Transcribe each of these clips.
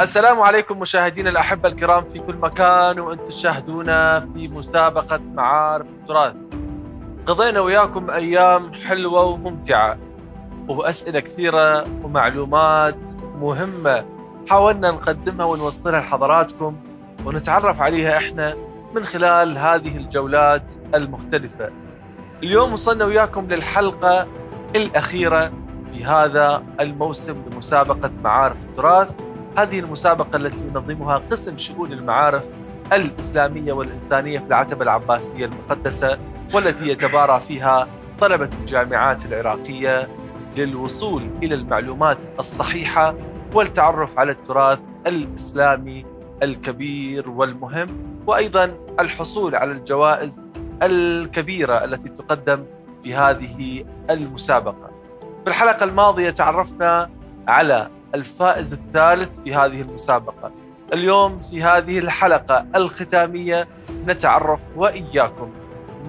السلام عليكم مشاهدينا الأحبة الكرام في كل مكان، وأنتم تشاهدونا في مسابقة معارف التراث. قضينا وياكم أيام حلوة وممتعة وأسئلة كثيرة ومعلومات مهمة حاولنا نقدمها ونوصلها لحضراتكم ونتعرف عليها إحنا من خلال هذه الجولات المختلفة. اليوم وصلنا وياكم للحلقة الأخيرة في هذا الموسم لمسابقة معارف التراث، هذه المسابقة التي ينظمها قسم شؤون المعارف الإسلامية والإنسانية في العتبة العباسية المقدسة، والتي يتبارى فيها طلبة الجامعات العراقية للوصول إلى المعلومات الصحيحة والتعرف على التراث الإسلامي الكبير والمهم، وأيضا الحصول على الجوائز الكبيرة التي تقدم في هذه المسابقة. في الحلقة الماضية تعرفنا على الفائز الثالث في هذه المسابقة. اليوم في هذه الحلقة الختامية نتعرف وإياكم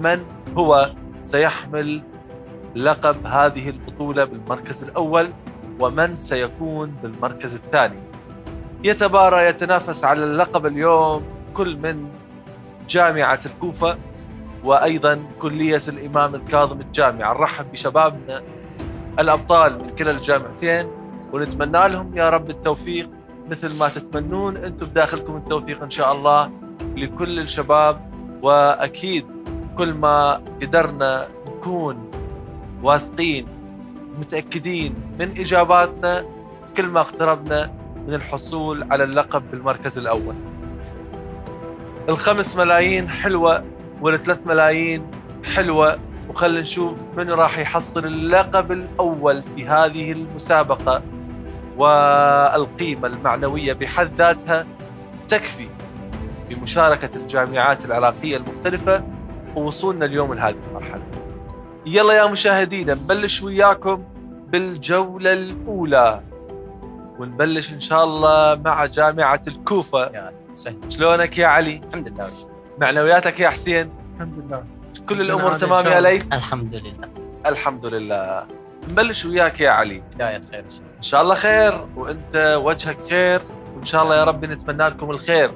من هو سيحمل لقب هذه البطولة بالمركز الأول ومن سيكون بالمركز الثاني. يتبارى يتنافس على اللقب اليوم كل من جامعة الكوفة وأيضا كلية الإمام الكاظم الجامعة. نرحب بشبابنا الأبطال من كلا الجامعتين ونتمنى لهم يا رب التوفيق مثل ما تتمنون أنتم بداخلكم التوفيق إن شاء الله لكل الشباب، وأكيد كل ما قدرنا نكون واثقين متأكدين من إجاباتنا كل ما اقتربنا من الحصول على اللقب بالمركز الأول. 5 ملايين حلوة وال3 ملايين حلوة، وخلنا نشوف من راح يحصل اللقب الأول في هذه المسابقة. والقيمة المعنوية بحد ذاتها تكفي بمشاركة الجامعات العراقية المختلفة ووصولنا اليوم لهذه المرحلة. يلا يا مشاهدينا نبلش وياكم بالجولة الأولى، ونبلش إن شاء الله مع جامعة الكوفة. يا سهل. شلونك يا علي؟ الحمد لله. معنوياتك يا حسين؟ الحمد لله. كل الامور تمام يا ليث؟ الحمد لله. الحمد لله. نبلش وياك يا علي. بدايه خير ان شاء الله. خير وانت وجهك خير وان شاء الله يا رب نتمنى لكم الخير.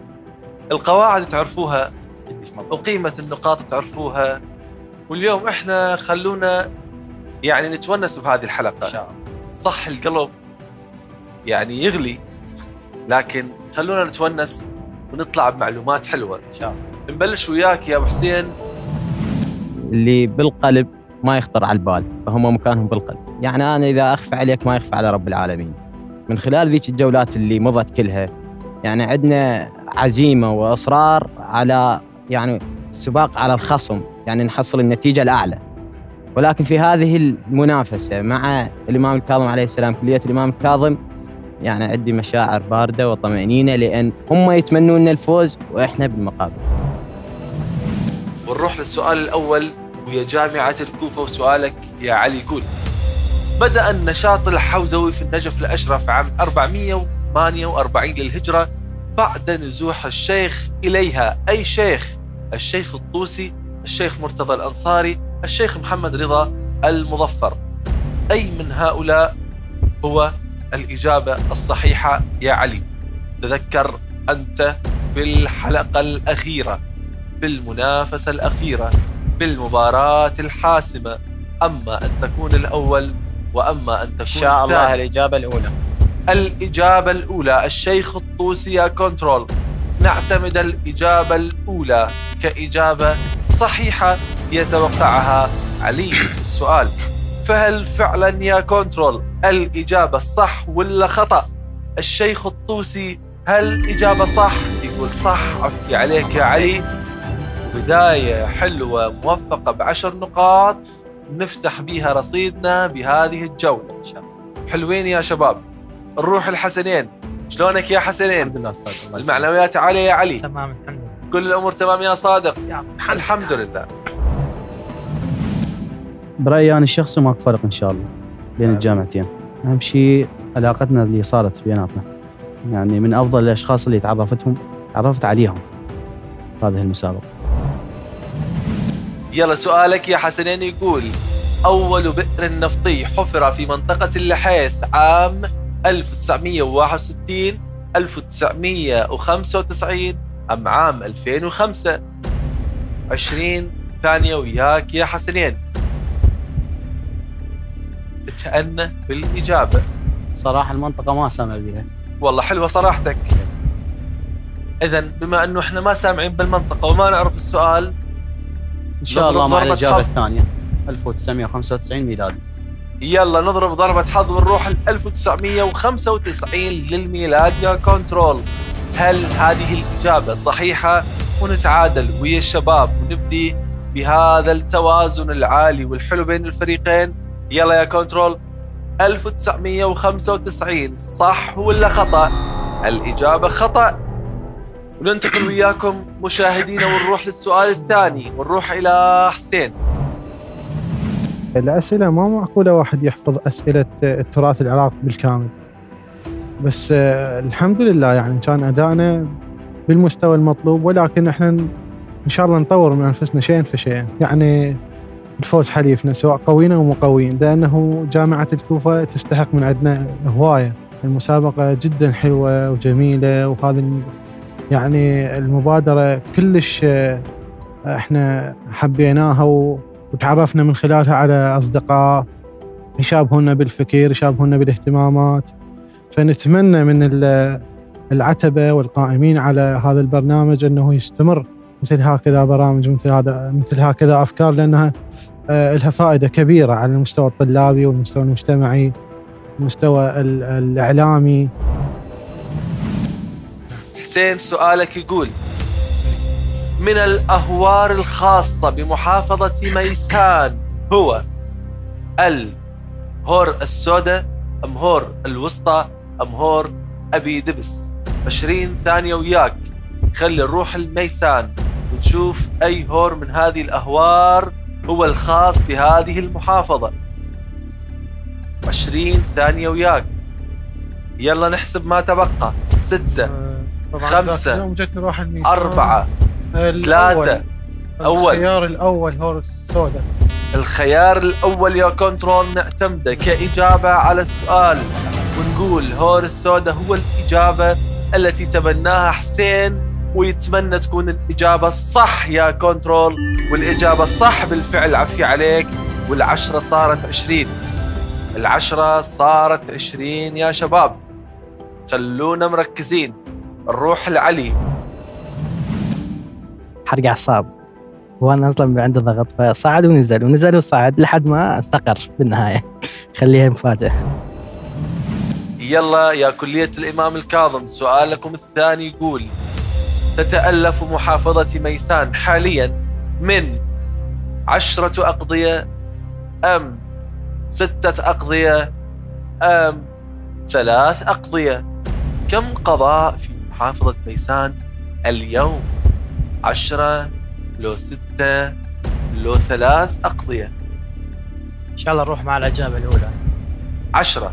القواعد تعرفوها وقيمه النقاط تعرفوها، واليوم احنا خلونا يعني نتونس بهذه الحلقه ان شاء الله. صح القلب يعني يغلي، لكن خلونا نتونس ونطلع بمعلومات حلوه ان شاء الله. نبلش وياك يا ابو حسين. اللي بالقلب ما يخطر على البال، فهم مكانهم بالقلب. يعني أنا إذا أخفى عليك ما يخفى على رب العالمين. من خلال ذيك الجولات اللي مضت كلها يعني عندنا عزيمة وإصرار على يعني السباق على الخصم، يعني نحصل النتيجة الأعلى. ولكن في هذه المنافسة مع الإمام الكاظم عليه السلام كلية الإمام الكاظم يعني عندي مشاعر باردة وطمأنينة، لأن هم يتمنون لنا الفوز وإحنا بالمقابل. ونروح للسؤال الأول ويا جامعة الكوفة، وسؤالك يا علي يقول: بدأ النشاط الحوزوي في النجف الأشرف عام 448 للهجرة بعد نزوح الشيخ إليها. أي شيخ؟ الشيخ الطوسي، الشيخ مرتضى الأنصاري، الشيخ محمد رضا المظفر. أي من هؤلاء هو الإجابة الصحيحة يا علي؟ تذكر أنت في الحلقة الأخيرة، بالمنافسة الأخيرة، بالمباراة الحاسمة، أما أن تكون الأول وأما أن تكون الثاني. إن شاء الله الإجابة الأولى. الإجابة الأولى الشيخ الطوسي يا كنترول. نعتمد الإجابة الأولى كإجابة صحيحة يتوقعها علي في السؤال. فهل فعلا يا كنترول الإجابة الصح ولا خطأ؟ الشيخ الطوسي هل إجابة صح؟ يقول صح. عفي عليك يا علي. بداية حلوة موفقة ب10 نقاط نفتح بيها رصيدنا بهذه الجولة إن شاء الله. حلوين يا شباب. نروح الحسنين. شلونك يا حسنين؟ الحمد لله صادق. المعنويات عالية يا علي؟ تمام الحمد لله. كل الأمور تمام يا صادق؟ يا الحمد لله. برأيي يعني الشخصي ماكو فرق إن شاء الله بين الجامعتين. أهم شيء علاقتنا اللي صارت بيناتنا، يعني من أفضل الأشخاص اللي تعرفت عليهم هذه المسابقة. يلا سؤالك يا حسنين يقول: أول بئر نفطي حفر في منطقة اللحيس عام 1961 1995 أم عام 2005؟ 20 ثانية وياك يا حسنين. تأنى بالإجابة. صراحة المنطقة ما سامع بها. والله حلوة صراحتك. إذا بما أنه إحنا ما سامعين بالمنطقة وما نعرف السؤال، إن شاء الله مع الإجابة الثانية 1995 ميلادي. يلا نضرب ضربة حظ ونروح ل 1995 للميلاد يا كنترول. هل هذه الإجابة صحيحة؟ ونتعادل ويا الشباب ونبدي بهذا التوازن العالي والحلو بين الفريقين. يلا يا كنترول، 1995 صح ولا خطأ؟ الإجابة خطأ. وننتقل وياكم مشاهدينا ونروح للسؤال الثاني ونروح إلى حسين. الأسئلة ما معقولة واحد يحفظ أسئلة التراث العراقي بالكامل، بس الحمد لله يعني كان أدائنا بالمستوى المطلوب، ولكن احنا إن شاء الله نطور من أنفسنا شيئا فشيئا، يعني الفوز حليفنا سواء قوينا أو مقوين، لأنه جامعة الكوفة تستحق من عندنا هواية. المسابقة جدا حلوة وجميلة، وهذا يعني المبادرة كلش احنا حبيناها وتعرفنا من خلالها على أصدقاء يشابهونا بالفكر، يشابهونا بالاهتمامات، فنتمنى من العتبة والقائمين على هذا البرنامج أنه يستمر مثل هكذا برامج، مثل هكذا أفكار، لأنها لها فائدة كبيرة على المستوى الطلابي والمستوى المجتمعي والمستوى الإعلامي. حسين سؤالك يقول: من الأهوار الخاصة بمحافظة ميسان هو الهور السودا أم هور الوسطى أم هور أبي دبس؟ 20 ثانية وياك. خلي نروح الميسان ونشوف أي هور من هذه الأهوار هو الخاص بهذه المحافظة. 20 ثانية وياك. يلا نحسب ما تبقى. 6 5 4 3 أول. الخيار الأول هور السوداء. الخيار الأول يا كنترول نعتمده كإجابة على السؤال، ونقول هور السوداء هو الإجابة التي تبناها حسين، ويتمنى تكون الإجابة الصح يا كنترول، والإجابة الصح بالفعل عفي عليك. والعشرة صارت 20، العشرة صارت 20 يا شباب، خلونا مركزين. نروح لعلي. حرق أعصاب، وأنا أصلاً عندي ضغط، فصعد ونزل ونزل وصعد لحد ما استقر بالنهاية. خليها مفاجأة. يلا يا كلية الإمام الكاظم، سؤالكم الثاني يقول: تتألف محافظة ميسان حالياً من 10 أقضية أم 6 أقضية أم 3 أقضية؟ كم قضاء في محافظة ميسان اليوم؟ 10 + 6 + 3 أقضية. إن شاء الله نروح مع الإجابة الأولى. 10.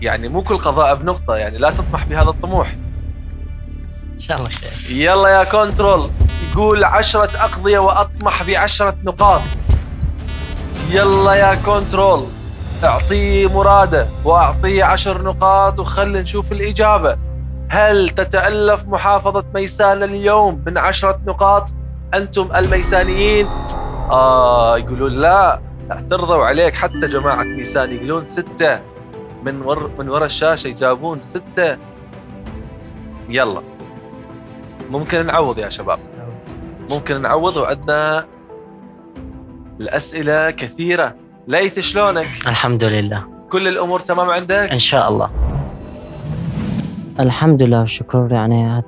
يعني مو كل قضاء بنقطة، يعني لا تطمح بهذا الطموح. إن شاء الله خير. يلا يا كنترول، يقول 10 أقضية وأطمح ب10 نقاط. يلا يا كنترول، أعطيه مراده وأعطيه 10 نقاط، وخلي نشوف الإجابة. هل تتألف محافظة ميسان اليوم من 10 نقاط؟ أنتم الميسانيين يقولون لا، اعترضوا عليك حتى جماعة ميسان، يقولون 6 من وراء الشاشة، يجابون 6. يلا ممكن نعوض يا شباب، ممكن نعوض، وعندنا الأسئلة كثيرة. ليث شلونك؟ الحمد لله. كل الأمور تمام عندك؟ إن شاء الله، الحمد لله والشكر، يعني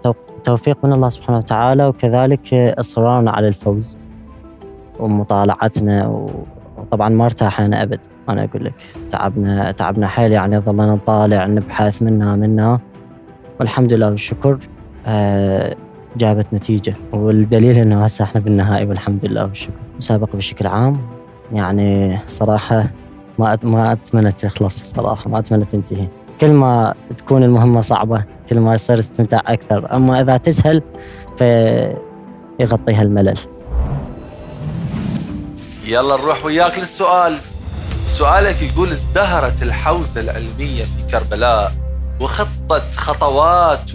توفيق من الله سبحانه وتعالى، وكذلك إصرارنا على الفوز ومطالعتنا طبعاً ما ارتاحنا أبد، أنا أقول لك تعبنا حيل، يعني ظلنا نطالع نبحث منها، والحمد لله والشكر جابت نتيجة، والدليل أنه هسه إحنا بالنهائي، والحمد لله والشكر. مسابقة بشكل عام يعني صراحة ما أتمنت تخلص، صراحة ما أتمنت تنتهي. كل ما تكون المهمة صعبة كل ما يصير استمتاع أكثر، أما إذا تسهل فيغطيها الملل. يلا نروح وياك للسؤال: سؤالك يقول ازدهرت الحوزة العلمية في كربلاء وخطت خطوات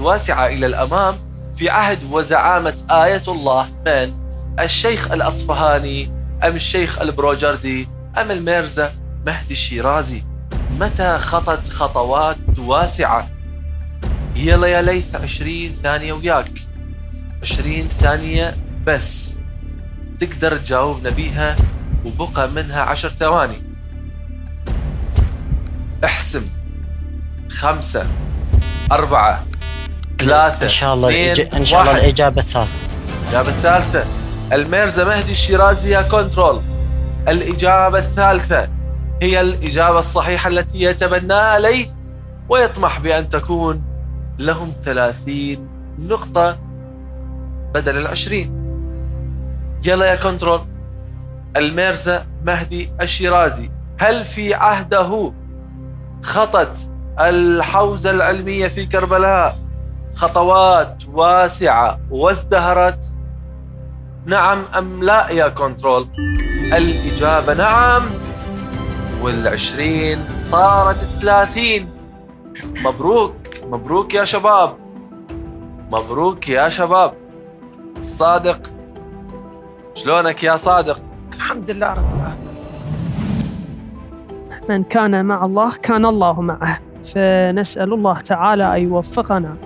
واسعة إلى الأمام في عهد وزعامة آية الله من الشيخ الأصفهاني أم الشيخ البروجردي أم الميرزا مهدي الشيرازي. متى خطت خطوات واسعة؟ يلا يا ليث 20 ثانية وياك، 20 ثانية بس تقدر تجاوبنا بيها وبقى منها 10 ثواني. احسم 5 4 3 2 1. إن شاء الله الإجابة الثالثة. الإجابة الثالثة الميرزا مهدي الشيرازي يا كنترول. الإجابة الثالثة هي الإجابة الصحيحة التي يتبناها ليث ويطمح بأن تكون لهم 30 نقطة بدل 20. يلا يا كنترول، الميرزا مهدي الشيرازي هل في عهده خطت الحوزة العلمية في كربلاء خطوات واسعة وازدهرت؟ نعم أم لا يا كنترول؟ الإجابة نعم، وال20 صارت 30. مبروك مبروك يا شباب، مبروك يا شباب. صادق شلونك يا صادق؟ الحمد لله رب العالمين. من كان مع الله كان الله معه، فنسأل الله تعالى أن يوفقنا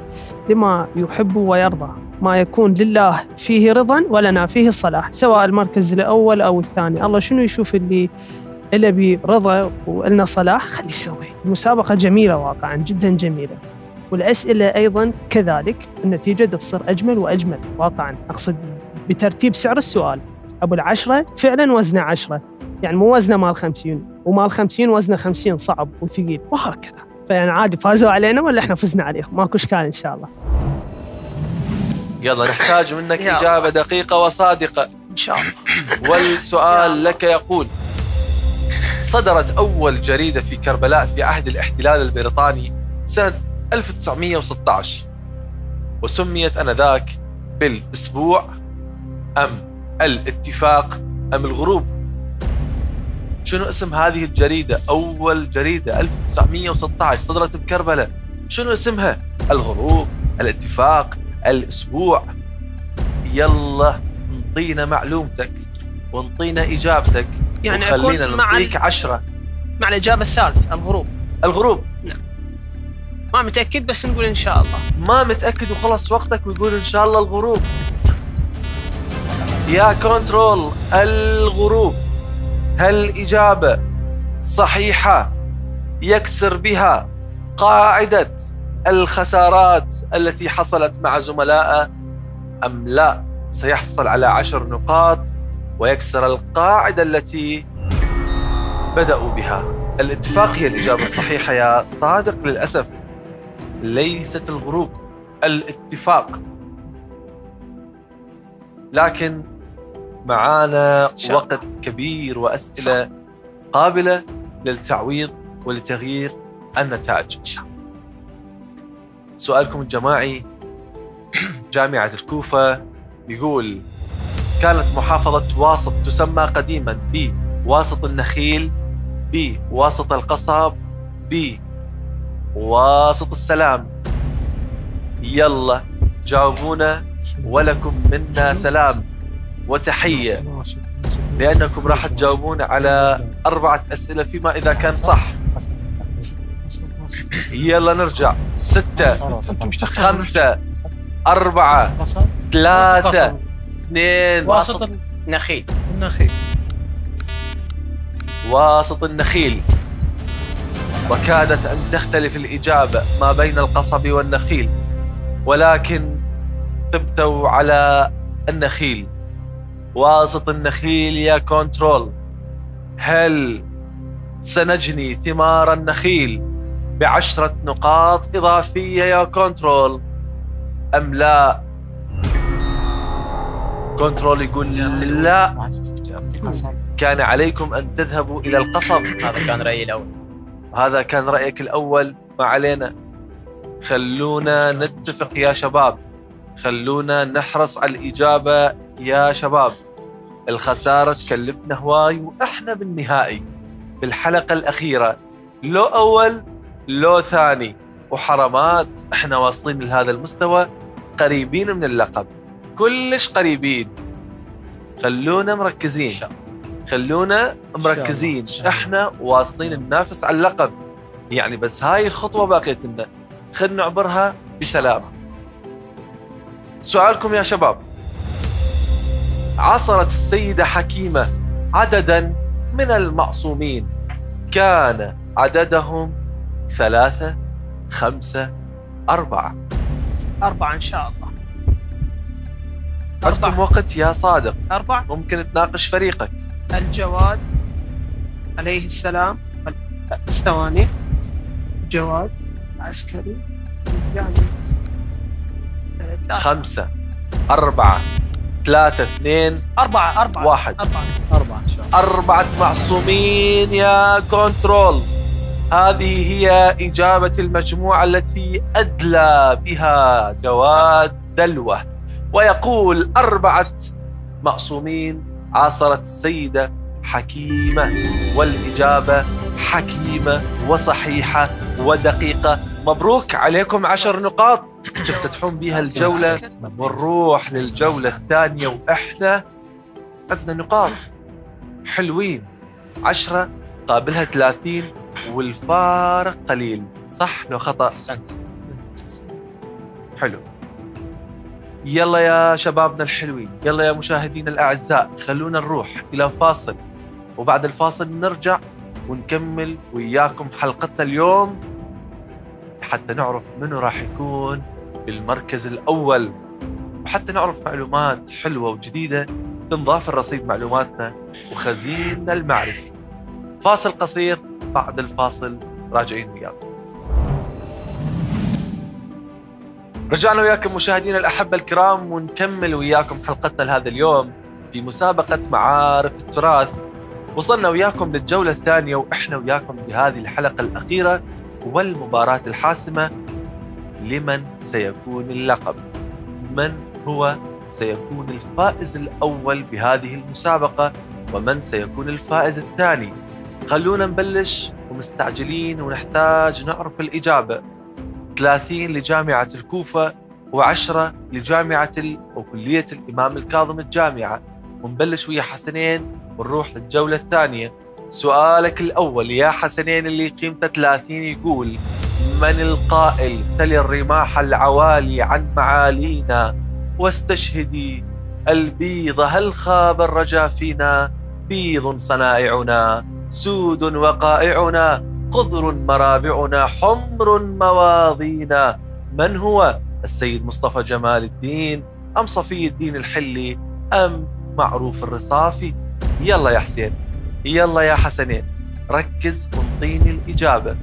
لما يحب ويرضى، ما يكون لله فيه رضا ولنا فيه صلاح، سواء المركز الأول أو الثاني. الله شنو يشوف اللي برضا وإلنا صلاح خليه يسوي. المسابقة جميلة واقعا، جدا جميلة، والأسئلة أيضا كذلك، النتيجة تصير أجمل وأجمل واقعا. أقصد بترتيب سعر السؤال، أبو ال10 فعلا وزنه 10، يعني مو وزنه مال 50، ومال 50 وزنه 50 صعب وثقيل وهكذا. فيعني عادي فازوا علينا ولا إحنا فزنا عليهم، ماكو إشكال إن شاء الله. يلا نحتاج منك إجابة دقيقة وصادقة إن شاء الله. والسؤال لك يقول: صدرت أول جريدة في كربلاء في عهد الاحتلال البريطاني سنة 1916 وسميت أنذاك بالأسبوع أم الاتفاق أم الغروب؟ شنو اسم هذه الجريدة؟ أول جريدة 1916 صدرت بكربلاء، شنو اسمها؟ الغروب، الاتفاق، الأسبوع؟ يلا انطينا معلومتك وانطينا إجابتك، يعني أكون نعطيك 10 مع الإجابة الثالثة الغروب. الغروب نعم، ما متأكد بس نقول إن شاء الله. ما متأكد وخلص وقتك ويقول إن شاء الله الغروب يا كنترول. الغروب. هل إجابة صحيحة يكسر بها قاعدة الخسارات التي حصلت مع زملائه أم لا؟ سيحصل على 10 نقاط ويكسر القاعدة التي بدأوا بها. الاتفاق هي الإجابة الصحيحة يا صادق، للأسف ليست الغروب، الاتفاق. لكن معانا وقت كبير وأسئلة صح قابلة للتعويض ولتغيير النتائج. سؤالكم الجماعي جامعة الكوفة يقول: كانت محافظة واسط تسمى قديما بواسط النخيل، بواسط القصب، بواسط السلام. يلا جاوبونا ولكم منا سلام وتحية، لأنكم راح تجاوبون على 4 أسئلة فيما إذا كان صح. يلا نرجع 6 5 4 3 2. واسط النخيل. واسط النخيل. وكادت أن تختلف الإجابة ما بين القصب والنخيل، ولكن ثبتوا على النخيل. واسط النخيل يا كنترول. هل سنجني ثمار النخيل ب10 نقاط إضافية يا كنترول أم لا؟ كنترول يقول لا، كان عليكم أن تذهبوا إلى القصب. هذا كان رأيي الأول. هذا كان رأيك الأول، ما علينا. خلونا نتفق يا شباب، خلونا نحرص على الإجابة يا شباب. الخسارة تكلفنا هواي، وإحنا بالنهائي بالحلقة الأخيرة لو أول لو ثاني وحرمات، إحنا واصلين لهذا المستوى، قريبين من اللقب، كلش قريبين. خلونا مركزين، خلونا مركزين، إحنا واصلين ننافس على اللقب يعني. بس هاي الخطوة باقيت لنا، خلنا نعبرها بسلامة. سؤالكم يا شباب: عاصرت السيدة حكيمة عدداً من المعصومين، كان عددهم 3، 5، 4؟ 4 إن شاء الله. عندكم وقت يا صادق، 4 ممكن تناقش فريقك. الجواد عليه السلام، الثواني، الجواد، عسكري، الجانس. 5، 4، 3، 2، 4. 4، 1، 4 إن شاء الله. 4 معصومين يا كنترول. هذه هي إجابة المجموعة التي أدلى بها جواد دلوة، ويقول 4 معصومين عاصرت السيدة حكيمة، والإجابة حكيمة وصحيحة ودقيقة. مبروك عليكم 10 نقاط تفتتحون بها الجولة، والروح للجولة الثانية وإحنا عندنا نقاط حلوين. 10 قابلها 30 والفارق قليل. صح لو خطأ؟ حلو. يلا يا شبابنا الحلوين، يلا يا مشاهدينا الأعزاء، خلونا نروح إلى فاصل، وبعد الفاصل نرجع ونكمل وياكم حلقتنا اليوم حتى نعرف منو راح يكون بالمركز الأول، وحتى نعرف معلومات حلوة وجديدة تنضاف الرصيد معلوماتنا وخزيننا المعرفي. فاصل قصير، بعد الفاصل راجعين وياكم. رجعنا وياكم مشاهدينا الأحبة الكرام، ونكمل وياكم حلقتنا لهذا اليوم في مسابقة معارف التراث. وصلنا وياكم للجولة الثانية وإحنا وياكم بهذه الحلقة الأخيرة والمباراة الحاسمة، لمن سيكون اللقب؟ من هو سيكون الفائز الأول بهذه المسابقة، ومن سيكون الفائز الثاني؟ خلونا نبلش، ومستعجلين ونحتاج نعرف الإجابة. 30 لجامعة الكوفة و10 لجامعة أو كلية الإمام الكاظم الجامعة. ونبلش ويا حسنين ونروح للجولة الثانية. سؤالك الأول يا حسنين اللي قيمته 30 يقول: من القائل سل الرماح العوالي عن معالينا، واستشهدي البيض هل خاب الرجا فينا، بيض صنائعنا، سود وقائعنا، خضر مرابعنا، حمر مواضينا. من هو؟ السيد مصطفى جمال الدين أم صفي الدين الحلي أم معروف الرصافي؟ يلا يا حسين، يلا يا حسنين، ركز وانطيني الإجابة.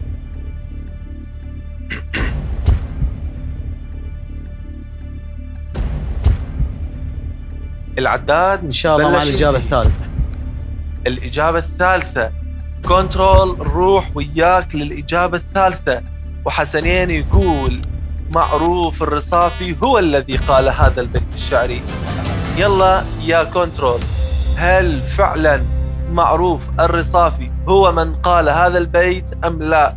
العداد إن شاء الله مع الإجابة الثالثة. الإجابة الثالثة، كنترول نروح وياك للإجابة الثالثة. وحسنين يقول: معروف الرصافي هو الذي قال هذا البيت الشعري. يلا يا كنترول، هل فعلا معروف الرصافي هو من قال هذا البيت أم لا؟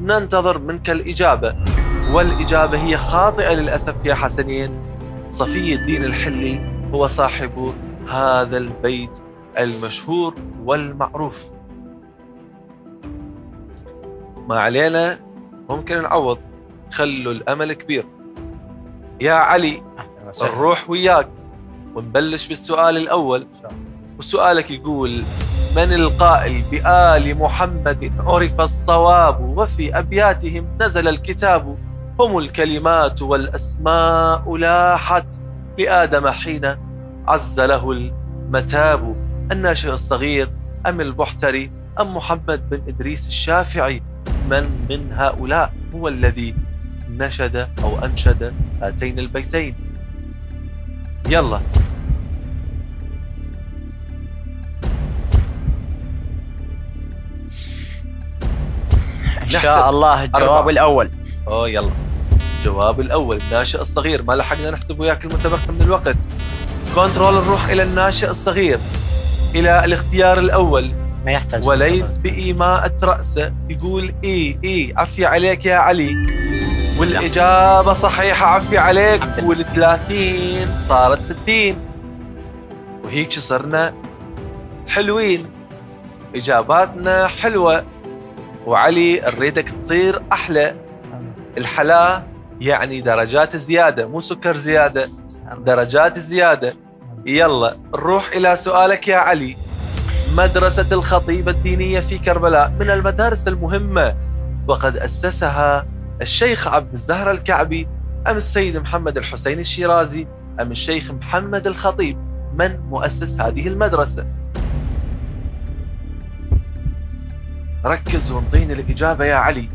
ننتظر منك الإجابة. والإجابة هي خاطئة للأسف يا حسنين، صفي الدين الحلي هو صاحب هذا البيت المشهور والمعروف. ما علينا، ممكن نعوض، خلوا الأمل كبير. يا علي نروح وياك ونبلش بالسؤال الأول، وسؤالك يقول: من القائل بآل محمد عرف الصواب، وفي أبياتهم نزل الكتاب، هم الكلمات والأسماء لاحت، لآدم حين عز له المتاب، الناشئ الصغير أم البحتري أم محمد بن إدريس الشافعي؟ من هؤلاء هو الذي نشد أو أنشد هاتين البيتين؟ يلا. إن شاء الله الجواب الأول. أوه يلا، الجواب الأول الناشئ الصغير. ما لحقنا نحسب وياك المتبقي من الوقت. كنترول نروح إلى الناشئ الصغير. إلى الاختيار الأول ما يحتاج وليث بقي ما أترأسه يقول إيه عفي عليك يا علي والإجابة صحيحة عفي عليك وال30 صارت 60 وهيك صرنا حلوين إجاباتنا حلوة وعلي أريدك تصير أحلى الحلا يعني درجات زيادة مو سكر زيادة درجات زيادة يلا نروح إلى سؤالك يا علي مدرسة الخطيب الدينية في كربلاء من المدارس المهمة وقد أسسها الشيخ عبد الزهر الكعبي أم السيد محمد الحسين الشيرازي أم الشيخ محمد الخطيب من مؤسس هذه المدرسة؟ ركز وانطيني الإجابة يا علي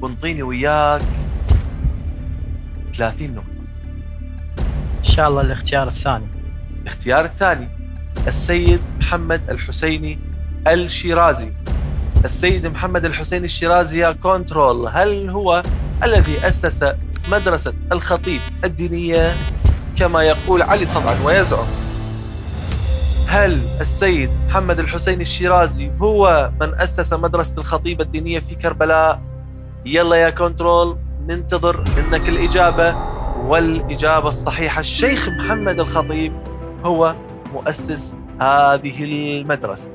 وانطيني وياك 30 نقطة إن شاء الله الاختيار الثاني الاختيار الثاني السيد محمد الحسيني الشيرازي السيد محمد الحسين الشيرازي يا كنترول هل هو الذي أسس مدرسة الخطيب الدينية كما يقول علي طبعا ويزعم هل السيد محمد الحسين الشيرازي هو من أسس مدرسة الخطيب الدينية في كربلاء يلا يا كنترول ننتظر منك الإجابة والإجابة الصحيحة الشيخ محمد الخطيب هو مؤسس هذه المدرسة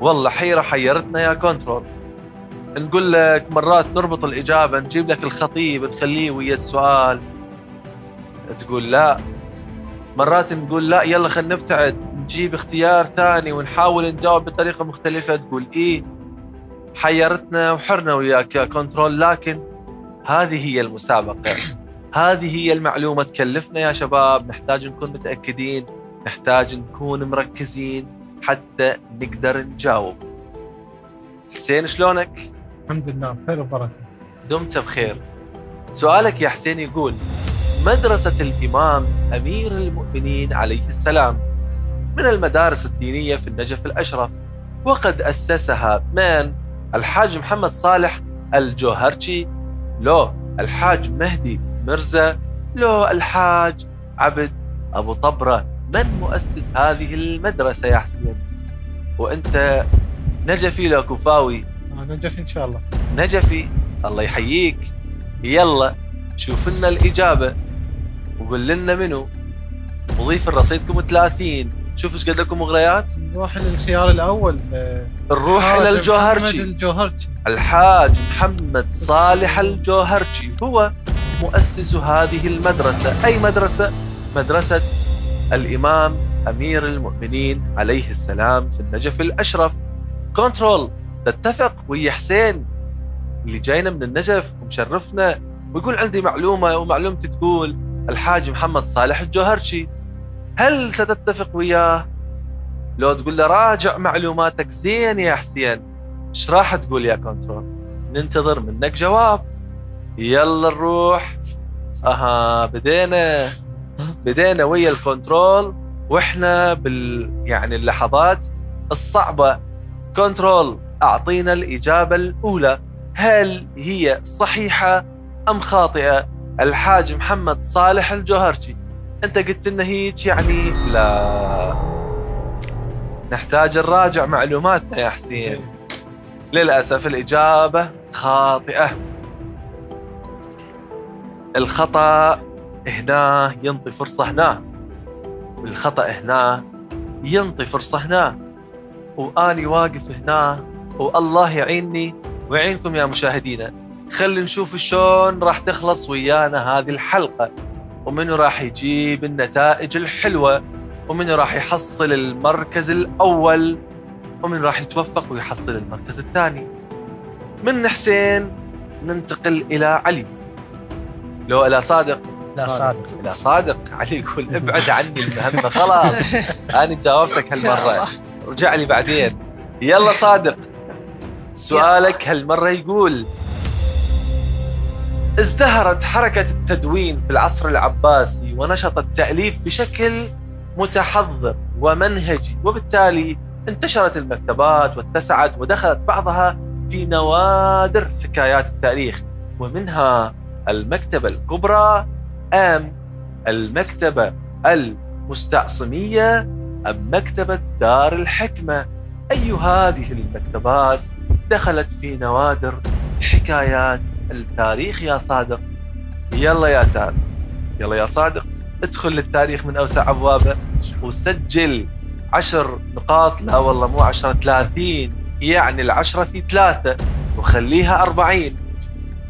والله حيرة حيرتنا يا كنترول نقول لك مرات نربط الإجابة نجيب لك الخطيب نخليه ويا السؤال تقول لا مرات نقول لا يلا خلينا نبتعد نجيب اختيار ثاني ونحاول نجاوب بطريقة مختلفة تقول إيه حيرتنا وحرنا وياك يا كنترول لكن هذه هي المسابقة هذه هي المعلومة تكلفنا يا شباب نحتاج نكون متأكدين نحتاج نكون مركزين حتى نقدر نجاوب حسين شلونك؟ الحمد لله بخير وبركة دمت بخير سؤالك يا حسين يقول مدرسة الإمام أمير المؤمنين عليه السلام من المدارس الدينية في النجف الأشرف وقد أسسها من الحاج محمد صالح الجوهرجي لو الحاج مهدي ميرزا لو الحاج عبد أبو طبرة من مؤسس هذه المدرسة يا حسين وأنت نجفي لو كوفاوي نجفي إن شاء الله نجفي الله يحييك يلا شوف لنا الإجابة وقول لنا منو وضيف رصيدكم 30 شوف ايش قد لكم مغريات نروح للخيار الأول نروح إلى الجوهرجي الحاج محمد صالح الجوهرجي هو مؤسس هذه المدرسة أي مدرسة؟ مدرسة الإمام أمير المؤمنين عليه السلام في النجف الأشرف كنترول تتفق ويا حسين اللي جاينا من النجف ومشرفنا ويقول عندي معلومة ومعلومتي تقول الحاج محمد صالح الجوهرجي هل ستتفق وياه؟ لو تقول له راجع معلوماتك زين يا حسين ايش راح تقول يا كنترول؟ ننتظر منك جواب يلا نروح اها بدينا ويا الكنترول واحنا يعني اللحظات الصعبة كنترول اعطينا الإجابة الأولى هل هي صحيحة؟ أم خاطئة الحاج محمد صالح الجوهرجي أنت قلت لنا هيك يعني لا نحتاج نراجع معلوماتنا يا حسين للأسف الإجابة خاطئة الخطأ هنا ينطي فرصة هنا والخطأ هنا ينطي فرصة هنا وأني واقف هنا والله يعيني ويعينكم يا مشاهدينا خلينا نشوف شلون راح تخلص ويانا هذه الحلقة ومنو راح يجيب النتائج الحلوة ومنو راح يحصل المركز الأول ومنو راح يتوفق ويحصل المركز الثاني من حسين ننتقل إلى علي لو إلى صادق إلى صادق علي يقول ابعد عني المهمة خلاص أنا جاوبتك هالمرة رجع لي بعدين يلا صادق سؤالك هالمرة يقول ازدهرت حركة التدوين في العصر العباسي ونشط التأليف بشكل متحضر ومنهجي وبالتالي انتشرت المكتبات واتسعت ودخلت بعضها في نوادر حكايات التاريخ ومنها المكتبة الكبرى أم المكتبة المستعصمية أم مكتبة دار الحكمة؟ أي هذه المكتبات دخلت في نوادر حكايات التاريخ يا صادق؟ يلا يا صادق ادخل للتاريخ من أوسع أبوابه وسجل 10 نقاط، لا والله مو 10، 30، يعني 10 في 3 وخليها 40.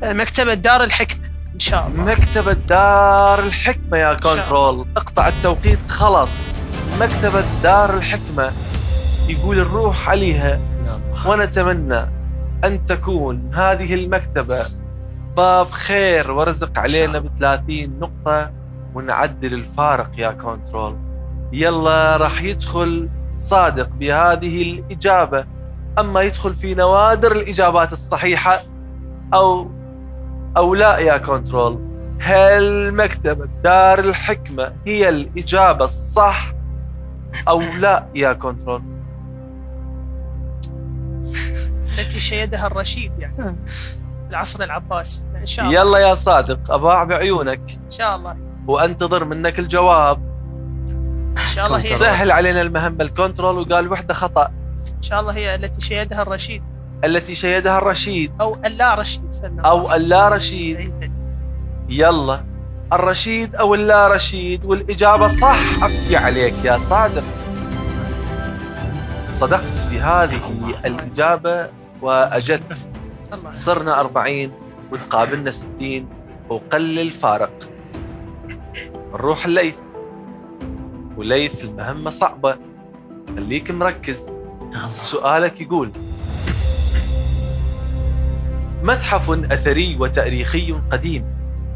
مكتبة دار الحكمة إن شاء الله. مكتبة دار الحكمة يا كنترول، اقطع التوقيت خلص. مكتبة دار الحكمة يقول الروح عليها، ونتمنى أن تكون هذه المكتبة باب خير ورزق علينا ب30 نقطة ونعدل الفارق يا كنترول. يلا راح يدخل صادق بهذه الإجابة، أما يدخل في نوادر الإجابات الصحيحة أو لا يا كنترول. هل مكتبة دار الحكمة هي الإجابة الصح أو لا يا كنترول؟ التي شيدها الرشيد يعني العصر العباسي إن شاء الله. يلا يا صادق أباع بعيونك إن شاء الله، وأنتظر منك الجواب إن شاء الله. هي سهل علينا المهمة الكنترول، وقال وحدة خطأ. إن شاء الله هي التي شيدها الرشيد. التي شيدها الرشيد أو اللا رشيد. أو اللا رشيد. يلا الرشيد أو اللا رشيد، والإجابة صح. عفي عليك يا صادق، صدقت في هذه الإجابة وأجدت. صرنا 40 وتقابلنا 60 وقل الفارق. نروح الليث، وليث المهمة صعبة، خليك مركز. سؤالك يقول: متحف أثري وتاريخي قديم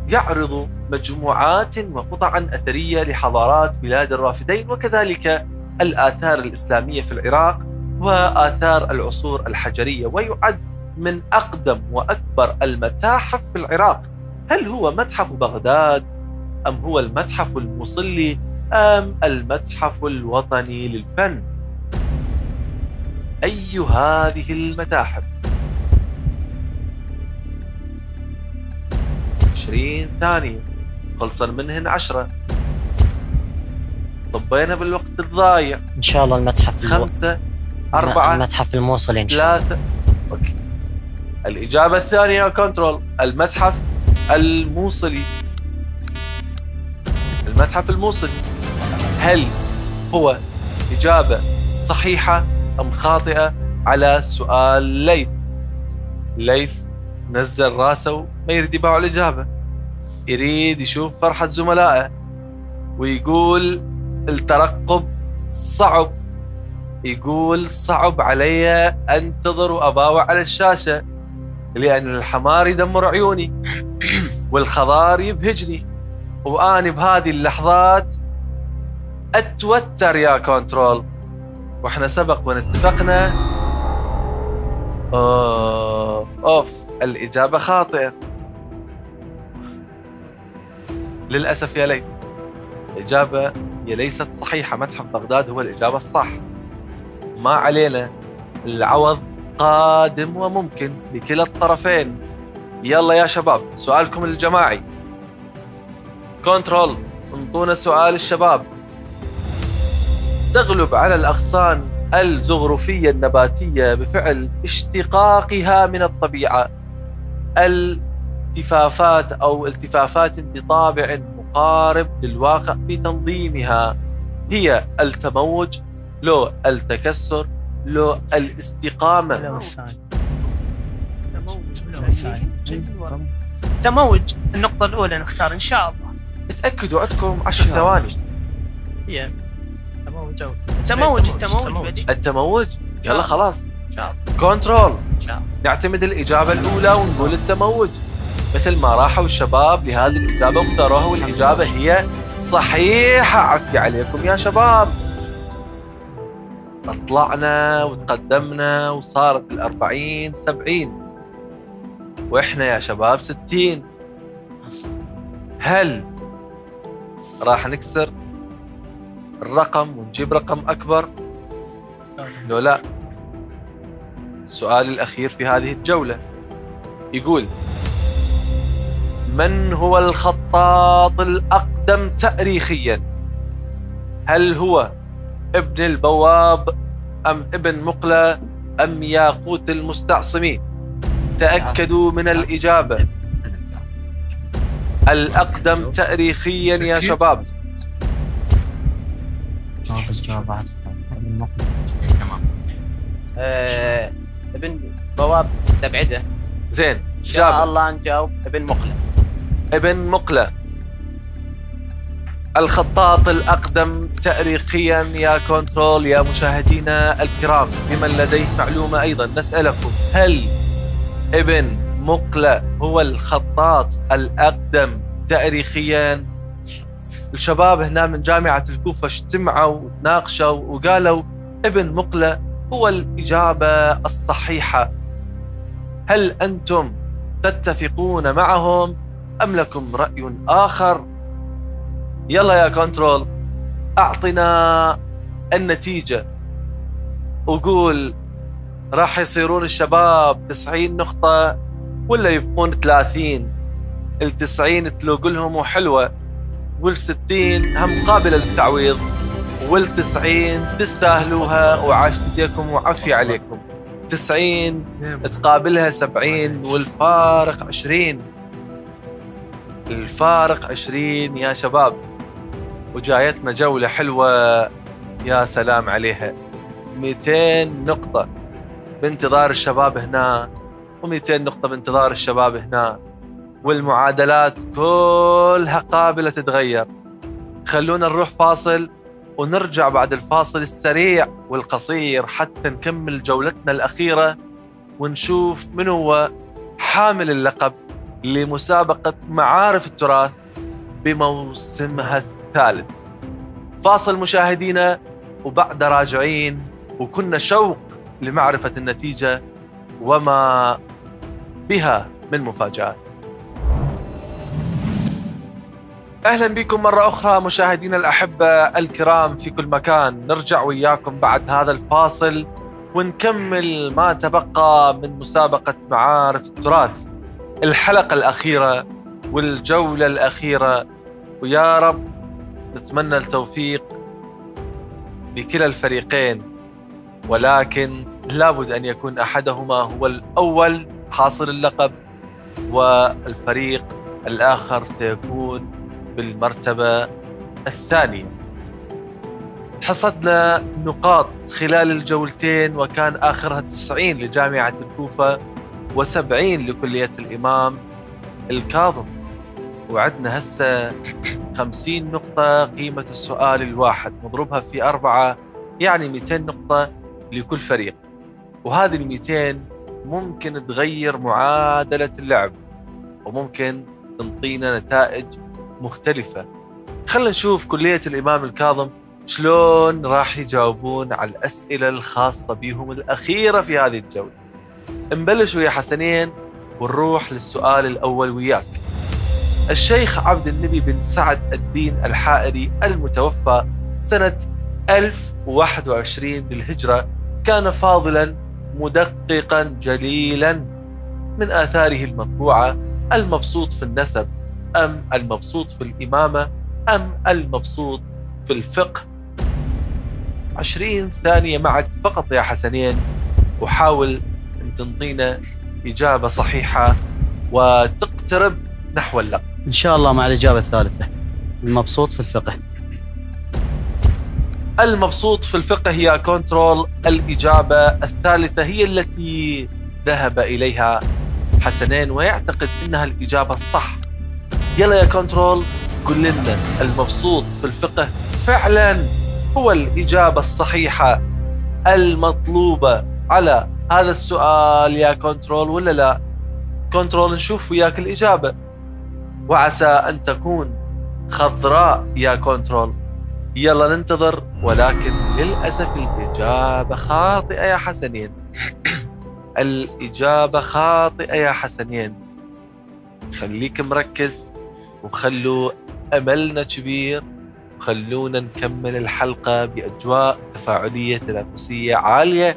يعرض مجموعات وقطعا أثرية لحضارات بلاد الرافدين وكذلك الآثار الإسلامية في العراق وآثار العصور الحجرية، ويعد من أقدم وأكبر المتاحف في العراق، هل هو متحف بغداد أم هو المتحف الموصلي أم المتحف الوطني للفن؟ أي هذه المتاحف؟ 20 ثانية، خلصا منهن 10. طبينا بالوقت الضايع. إن شاء الله المتحف 5 4 المتحف الموصل إن شاء الله. 3 أوكي. الإجابة الثانية كنترول، المتحف الموصلي. المتحف الموصلي، هل هو إجابة صحيحة أم خاطئة على سؤال ليث؟ ليث نزل راسه ما يريد يباع الإجابة، يريد يشوف فرحة زملائه، ويقول الترقب صعب، يقول صعب علي أنتظر وأباوع على الشاشة لأن الحمار يدمر عيوني والخضار يبهجني، وأنا بهذه اللحظات أتوتر يا كنترول. وإحنا سبق ونتفقنا أوف، الإجابة خاطئة للأسف يا ليث. الإجابة هي ليست صحيحة، متحف بغداد هو الإجابة الصح. ما علينا، العوض قادم وممكن لكلا الطرفين. يلا يا شباب سؤالكم الجماعي. كنترول انطونا سؤال الشباب. تغلب على الأغصان الزغرفية النباتية بفعل اشتقاقها من الطبيعة التفافات أو التفافات بطابع مقارب للواقع في تنظيمها، هي التموج لو التكسر لو الاستقامة؟ تموج. النقطة الأولى نختار إن شاء الله. اتأكدوا عندكم 10 ثواني. هي تموج. التموج. يلا خلاص كنترول، نعتمد الإجابة الأولى ونقول التموج مثل ما راحوا الشباب لهذه الإجابة واختاروها، والإجابة هي صحيحة. عفي عليكم يا شباب، طلعنا وتقدمنا وصارت 40 70 وإحنا يا شباب 60. هل راح نكسر الرقم ونجيب رقم أكبر؟ لو لا. السؤال الأخير في هذه الجولة يقول: من هو الخطاط الأقدم تاريخياً؟ هل هو ابن البواب أم ابن مقلة أم ياقوت المستعصمي؟ تأكدوا من الإجابة. الأقدم تاريخيا يا شباب. ابن بواب استبعده. زين ان شاء الله نجاوب ابن مقلة. ابن مقلة. الخطاط الأقدم تاريخيا يا كنترول. يا مشاهدينا الكرام، لمن لديه معلومة أيضا نسألكم، هل ابن مقلة هو الخطاط الأقدم تاريخيا؟ الشباب هنا من جامعة الكوفة اجتمعوا وتناقشوا وقالوا ابن مقلة هو الإجابة الصحيحة. هل أنتم تتفقون معهم أم لكم رأي آخر؟ يلا يا كنترول أعطنا النتيجة. وقول راح يصيرون الشباب 90 نقطة ولا يبقون 30؟ ال90 تلوق لهم وحلوة، وال60 هم قابلة للتعويض، وال90 تستاهلوها وعاشت ايديكم وعافية عليكم. 90 تقابلها 70 والفارق 20. الفارق 20 يا شباب، وجايتنا جولة حلوة يا سلام عليها. 200 نقطة بانتظار الشباب هنا، و200 نقطة بانتظار الشباب هنا، والمعادلات كلها قابلة تتغير. خلونا نروح فاصل ونرجع بعد الفاصل السريع والقصير حتى نكمل جولتنا الأخيرة ونشوف من هو حامل اللقب لمسابقة معارف التراث بموسمها الثالث. فاصل مشاهدينا وبعد راجعين، وكنا شوق لمعرفة النتيجة وما بها من مفاجآت. أهلا بكم مرة أخرى مشاهدينا الأحبة الكرام في كل مكان. نرجع وياكم بعد هذا الفاصل ونكمل ما تبقى من مسابقة معارف التراث، الحلقة الأخيرة والجولة الأخيرة، ويا رب نتمنى التوفيق لكلا الفريقين، ولكن لابد أن يكون أحدهما هو الأول حاصل اللقب والفريق الآخر سيكون بالمرتبة الثانية. حصدنا نقاط خلال الجولتين وكان آخرها 90 لجامعة الكوفة و70 لكلية الإمام الكاظم، وعدنا هسه 50 نقطة قيمة السؤال الواحد، نضربها في 4 يعني 200 نقطة لكل فريق، وهذه ال200 ممكن تغير معادلة اللعب وممكن تنطينا نتائج مختلفة. خلينا نشوف كلية الإمام الكاظم شلون راح يجاوبون على الأسئلة الخاصة بهم الأخيرة في هذه الجولة. نبلش ويا حسنين ونروح للسؤال الأول وياك. الشيخ عبد النبي بن سعد الدين الحائري المتوفى سنة 1021 للهجرة كان فاضلا مدققا جليلا، من آثاره المطبوعة المبسوط في النسب أم المبسوط في الإمامة أم المبسوط في الفقه؟ 20 ثانية معك فقط يا حسنين، وحاول أن تنطينا إجابة صحيحة وتقترب نحو اللقب إن شاء الله مع الإجابة الثالثة. المبسوط في الفقه. المبسوط في الفقه يا كنترول الإجابة الثالثة هي التي ذهب إليها حسنين، ويعتقد أنها الإجابة الصح. يلا يا كنترول قل لنا، المبسوط في الفقه فعلا هو الإجابة الصحيحة المطلوبة على هذا السؤال يا كنترول ولا لا؟ كنترول نشوف وياك الإجابة، وعسى أن تكون خضراء يا كنترول. يلا ننتظر، ولكن للأسف الإجابة خاطئة يا حسنين. الإجابة خاطئة يا حسنين. خليك مركز وخلوا أملنا كبير، وخلونا نكمل الحلقة بأجواء تفاعلية تنافسية عالية.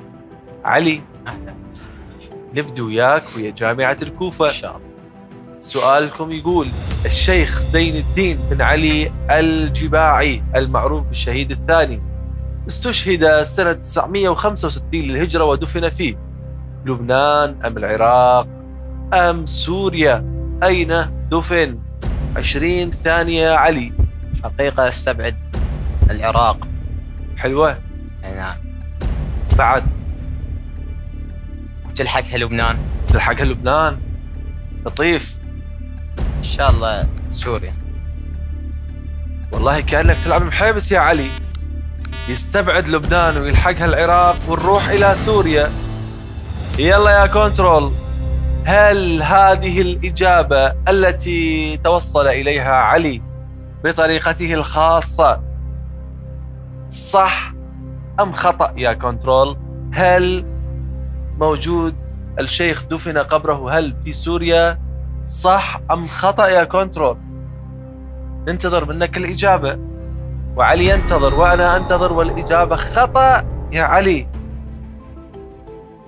علي نبدأ وياك ويا جامعة الكوفة إن شاء الله. سؤالكم يقول: الشيخ زين الدين بن علي الجباعي المعروف بالشهيد الثاني استشهد سنة 965 للهجرة ودفن في لبنان أم العراق أم سوريا؟ أين دفن؟ 20 ثانية علي. حقيقة استبعد العراق. حلوة؟ نعم. بعد تلحقها لبنان. تلحقها لبنان. لطيف. إن شاء الله سوريا. والله كأنك تلعب محيبس يا علي. يستبعد لبنان ويلحقها العراق ونروح إلى سوريا. يلا يا كنترول، هل هذه الإجابة التي توصل إليها علي بطريقته الخاصة صح أم خطأ يا كنترول؟ هل موجود الشيخ دفن قبره هل في سوريا؟ صح أم خطأ يا كنترول؟ ننتظر منك الإجابة، وعلي ينتظر وأنا أنتظر، والإجابة خطأ يا علي.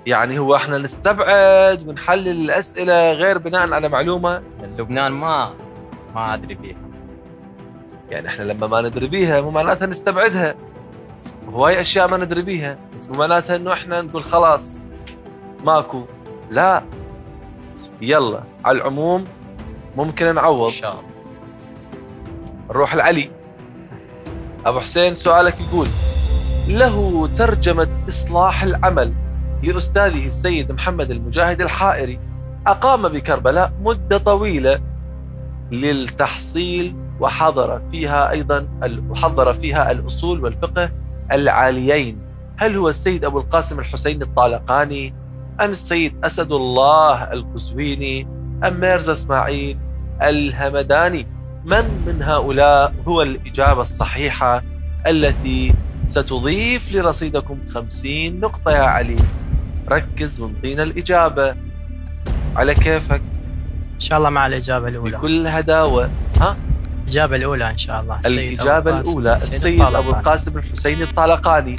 يعني هو احنا نستبعد ونحلل الأسئلة غير بناء على معلومة؟ لبنان ما أدري بيها. يعني احنا لما ما ندري بيها مو معناتها نستبعدها. هواي أشياء ما ندري بيها، بس مو معناتها إنه احنا نقول خلاص ماكو، لا. يلا على العموم ممكن نعوض إن شاء الله. نروح لعلي. أبو حسين سؤالك يقول: له ترجمة إصلاح العمل لأستاذه السيد محمد المجاهد الحائري، أقام بكربلاء مدة طويلة للتحصيل وحضر فيها أيضا الأصول والفقه العاليين، هل هو السيد أبو القاسم الحسيني الطالقاني أم السيد أسد الله القسويني أم ميرزا إسماعيل الهمداني؟ من هؤلاء هو الإجابة الصحيحة التي ستضيف لرصيدكم 50 نقطة يا علي؟ ركز وانطينا الإجابة على كيفك. إن شاء الله مع الإجابة الأولى بكل هداوة. ها؟ الإجابة الأولى إن شاء الله. الإجابة الأولى السيد أبو القاسم الحسيني الطالقاني.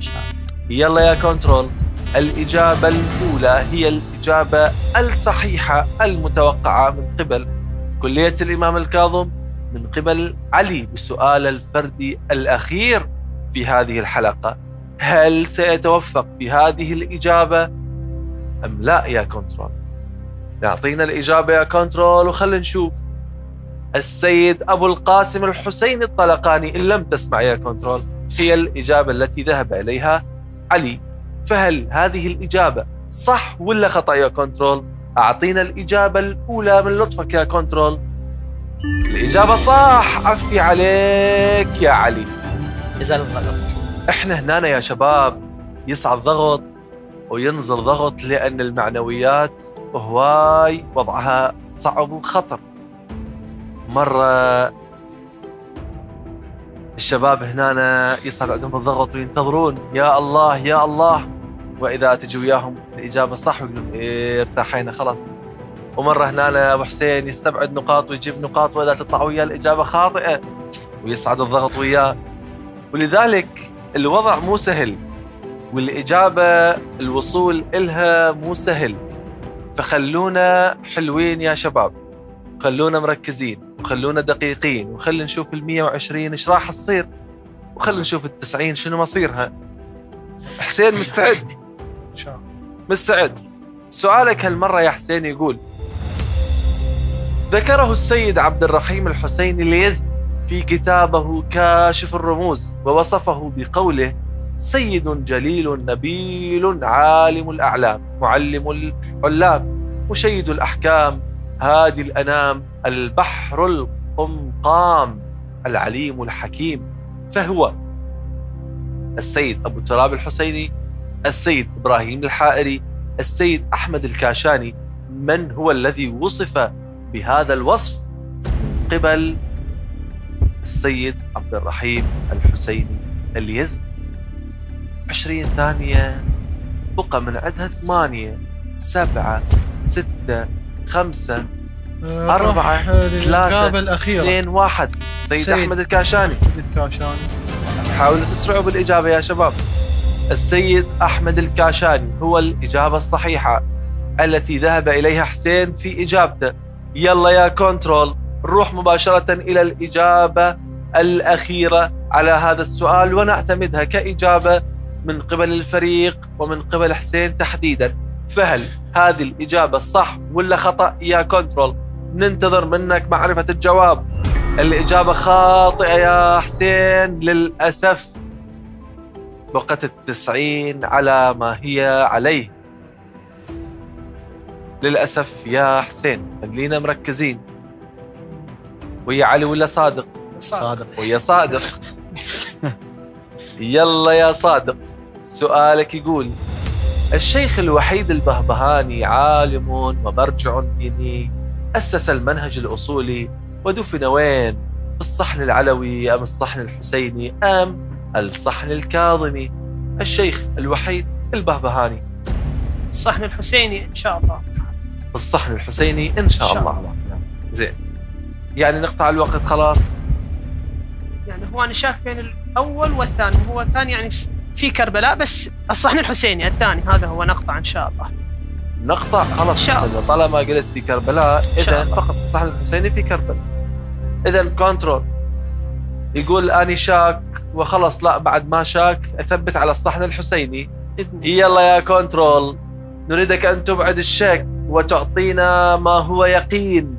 يلا يا كنترول، الإجابة الأولى هي الإجابة الصحيحة المتوقعة من قبل كلية الإمام الكاظم، من قبل علي، بالسؤال الفردي الأخير في هذه الحلقة. هل سيتوفق في هذه الإجابة أم لا يا كنترول؟ يعطينا الإجابة يا كنترول وخلنا نشوف. السيد أبو القاسم الحسيني الطلقاني، إن لم تسمع يا كنترول، هي الإجابة التي ذهب إليها علي. فهل هذه الإجابة صح ولا خطأ يا كنترول؟ أعطينا الإجابة الأولى من لطفك يا كنترول. الإجابة صح. عفي عليك يا علي. يزال الضغط. إحنا هنا يا شباب يصعد ضغط وينزل ضغط، لأن المعنويات هواي وضعها صعب وخطر. مرة الشباب هنا يصعد عندهم الضغط وينتظرون يا الله يا الله، وإذا تجي وياهم الإجابة صح ويقولون إيه ارتاحينا خلاص. ومرة هنا أبو حسين يستبعد نقاط ويجيب نقاط، وإذا تطلع وياه الإجابة خاطئة ويصعد الضغط وياه. ولذلك الوضع مو سهل، والإجابة الوصول إلها مو سهل. فخلونا حلوين يا شباب، خلونا مركزين وخلونا دقيقين، وخلنا نشوف ال120 إيش راح تصير، وخلنا نشوف ال90 شنو مصيرها. حسين مستعد؟ إن شاء الله مستعد. سؤالك هالمرة يا حسين يقول: ذكره السيد عبد الرحيم الحسيني اليزدي في كتابه كاشف الرموز ووصفه بقوله: سيد جليل نبيل عالم الأعلام معلم العلام مشيد الأحكام هادي الأنام البحر القمقام العليم الحكيم. فهو السيد أبو التراب الحسيني، السيد إبراهيم الحائري، السيد أحمد الكاشاني، من هو الذي وصف بهذا الوصف قبل السيد عبد الرحيم الحسيني اليزدي؟ 20 ثانية بقى من عندها. 8 7 6 5 4 3 2 1. السيد أحمد الكاشاني. حاولوا تسرعوا بالإجابة يا شباب. السيد أحمد الكاشاني هو الإجابة الصحيحة التي ذهب إليها حسين في إجابته. يلا يا كنترول، نروح مباشرة إلى الإجابة الأخيرة على هذا السؤال ونعتمدها كإجابة من قبل الفريق ومن قبل حسين تحديدا. فهل هذه الإجابة صح ولا خطأ يا كنترول؟ ننتظر منك معرفة الجواب. الإجابة خاطئة يا حسين للأسف. بقت 90 على ما هي عليه للأسف يا حسين. خلينا مركزين. ويا علي ولا صادق؟ صادق. ويا صادق. يلا يا صادق، سؤالك يقول: الشيخ الوحيد البهبهاني عالم ومرجع ديني، أسس المنهج الأصولي، ودفن وين؟ الصحن العلوي أم الصحن الحسيني أم الصحن الكاظمي؟ الشيخ الوحيد البهبهاني. الصحن الحسيني إن شاء الله. الصحن الحسيني إن شاء الله. زين، يعني نقطع الوقت خلاص. يعني هو أنا شاك بين الأول والثاني، هو الثاني يعني في كربلاء، بس الصحن الحسيني الثاني هذا هو. نقطع إن شاء الله. نقطع خلاص، طالما قلت في كربلاء إذا فقط الصحن الحسيني في كربلاء. إذا كنترول يقول أني شاك وخلص، لا بعد ما شاك أثبت على الصحن الحسيني. يلا يا كنترول، نريدك أن تبعد الشك وتعطينا ما هو يقين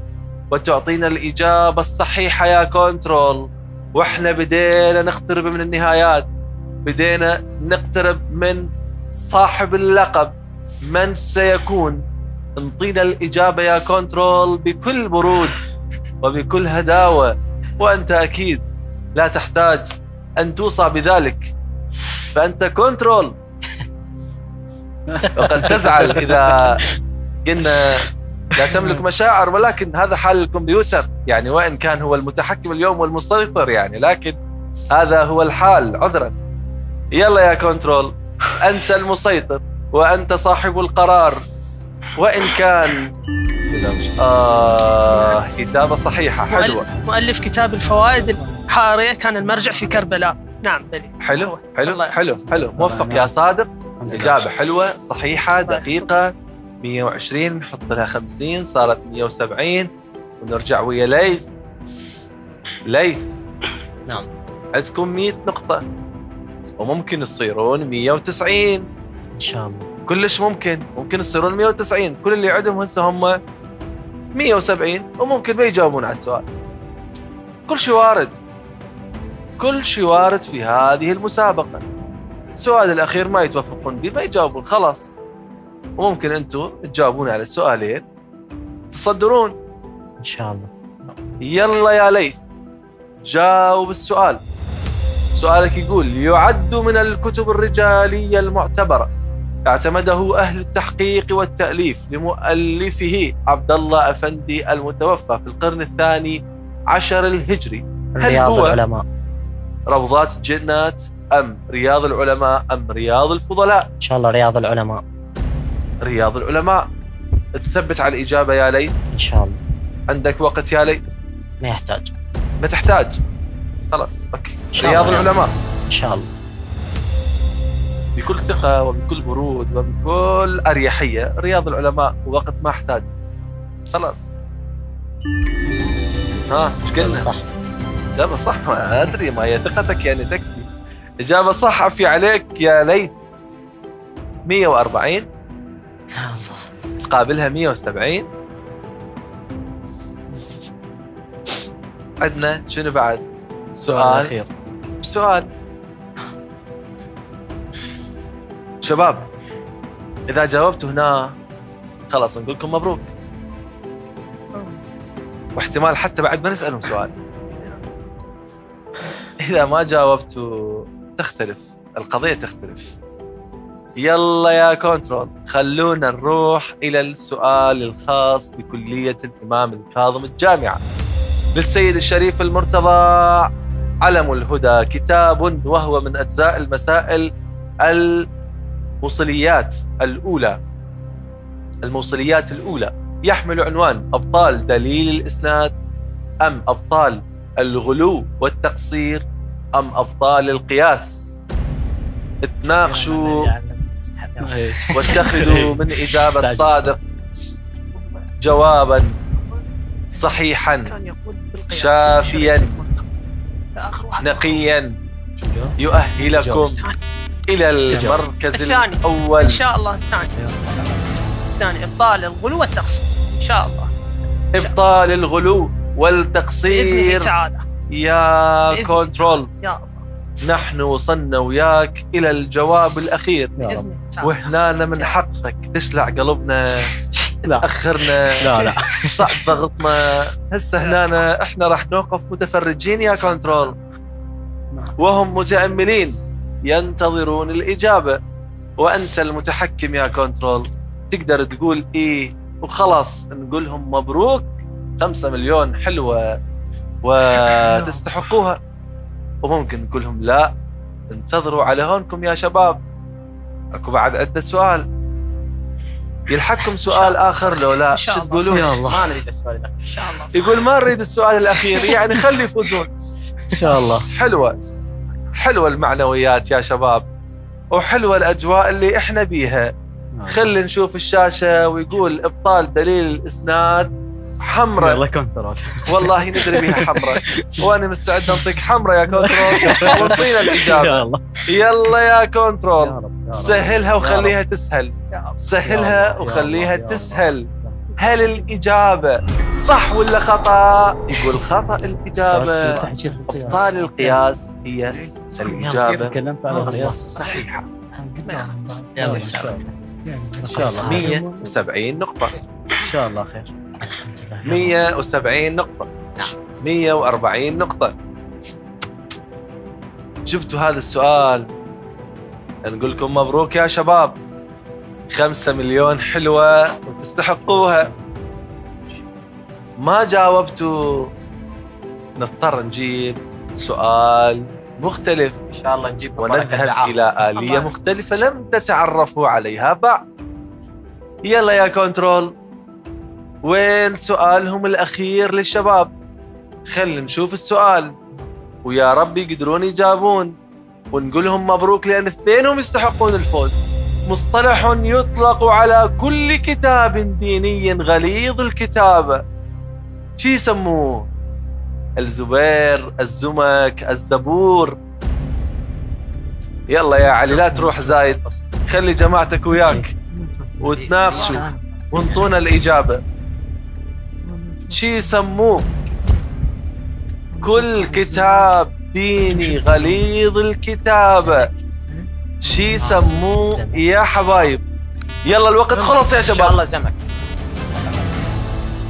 وتعطينا الإجابة الصحيحة يا كنترول. وإحنا بدينا نقترب من النهايات، بدينا نقترب من صاحب اللقب. من سيكون؟ انطينا الإجابة يا كنترول بكل برود وبكل هداوة، وأنت أكيد لا تحتاج أن توصى بذلك، فأنت كنترول. وقد تزعل إذا قلنا لا تملك مشاعر، ولكن هذا حال الكمبيوتر، يعني وإن كان هو المتحكم اليوم والمسيطر يعني، لكن هذا هو الحال عذرا. يلا يا كنترول، أنت المسيطر وأنت صاحب القرار، وإن كان إجابة صحيحة. حلوة. مؤلف كتاب الفوائد الحارية كان المرجع في كربلاء. نعم بلي. حلو حلو حلو حلو، موفق يا صادق. إجابة حلوة صحيحة دقيقة. 120 نحط لها 50 صارت 170. ونرجع ويا ليث. ليث نعم، عندكم 100 نقطة وممكن تصيرون 190 إن شاء الله. كلش ممكن تصيرون 190. كل اللي عندهم هسه هم 170 وممكن ما يجاوبون على السؤال. كل شيء وارد، كل شيء وارد في هذه المسابقة. السؤال الأخير ما يتوافقون به ما يجاوبون خلاص، وممكن أنتم تجاوبون على السؤالين تصدرون إن شاء الله. يلا يا ليث، جاوب السؤال. سؤالك يقول: يعد من الكتب الرجالية المعتبرة اعتمده أهل التحقيق والتأليف لمؤلفه عبد الله أفندي المتوفى في القرن الثاني عشر الهجري، هل هو العلماء روضات الجنات أم رياض العلماء أم رياض الفضلاء؟ إن شاء الله رياض العلماء. رياض العلماء. تثبت على الإجابة يا ليث إن شاء الله. عندك وقت يا ليث؟ ما يحتاج. ما تحتاج خلاص. أوكي، رياض العلماء إن شاء الله. بكل ثقة وبكل برود وبكل أريحية، رياض العلماء وقت ما احتاج خلاص. ها إيش قلنا؟ صح. إجابة صح. ما أدري، ما هي ثقتك يعني تكفي. إجابة صح، عفي عليك يا ليث. 140 تقابلها 170. عندنا شنو بعد؟ سؤال أخير. سؤال شباب، إذا جاوبتوا هنا خلاص نقول لكم مبروك، واحتمال حتى بعد ما نسألهم سؤال. إذا ما جاوبتوا تختلف القضية، تختلف. يلا يا كنترول، خلونا نروح إلى السؤال الخاص بكلية الإمام الكاظم الجامعة. للسيد الشريف المرتضى علم الهدى كتاب، وهو من أجزاء المسائل الموصليات الأولى. الموصليات الأولى يحمل عنوان: أبطال دليل الإسناد أم أبطال الغلو والتقصير أم أبطال القياس؟ تناقشوا واتخذوا من إجابة صادق جواباً صحيحاً شافياً نقيا يؤهلكم إلى المركز الأول إن شاء الله. الثاني إبطال الغلو والتقصير إن شاء الله. إبطال الغلو والتقصير بإذنه تعالى يا كنترول. نحن وصلنا وياك إلى الجواب الأخير وإحنا من حقك تشلع قلبنا. لا تأخرنا لا صعب ضغطنا هسه هنا إحنا راح نوقف متفرجين يا كنترول وهم متأملين ينتظرون الإجابة، وأنت المتحكم يا كنترول تقدر تقول إيه وخلاص نقولهم مبروك 5 مليون حلوة وتستحقوها، وممكن نقولهم لا انتظروا على هونكم يا شباب اكو بعد عدة سؤال يلحقكم سؤال آخر لو لا شو تقولون؟ ما نريد السؤال ده. إن شاء الله. يقول ما نريد السؤال الأخير يعني خلي يفوزون. إن شاء الله. حلوة حلوة المعنويات يا شباب وحلوة الأجواء اللي إحنا بيها. خلي نشوف الشاشة ويقول إبطال دليل الإسناد حمراء. يلا كنترول والله ندري بيها حمراء وأنا مستعد أنطيك حمراء يا كنترول وأعطينا الإجابة. يلا يا كنترول سهلها وخليها تسهل. سهلها وخليها تسهل. هل الإجابة صح ولا خطأ؟ يقول خطأ الإجابة. إبطال القياس هي الإجابة الصحيحة. 170 نقطة إن شاء الله خير. 170 نقطة 140 نقطة. جبتوا هذا السؤال نقول لكم مبروك يا شباب 5 مليون حلوة وتستحقوها. ما جاوبتوا نضطر نجيب سؤال مختلف إن شاء الله نجيب ونذهب إلى آلية مختلفة لم تتعرفوا عليها بعد. يلا يا كنترول وين سؤالهم الأخير للشباب؟ خلينا نشوف السؤال ويا رب يقدرون يجابون ونقول لهم مبروك لأن اثنينهم يستحقون الفوز. مصطلح يطلق على كل كتاب ديني غليظ الكتابة. شي يسموه؟ الزبير، الزمك، الزبور. يلا يا علي لا تروح زايد خلي جماعتك وياك وتناقشوا وانطونا الإجابة. شي يسموه؟ كل كتاب ديني غليظ الكتابة. شي يسموه يا حبايب؟ يلا الوقت خلص يا شباب. إن شاء الله زمك.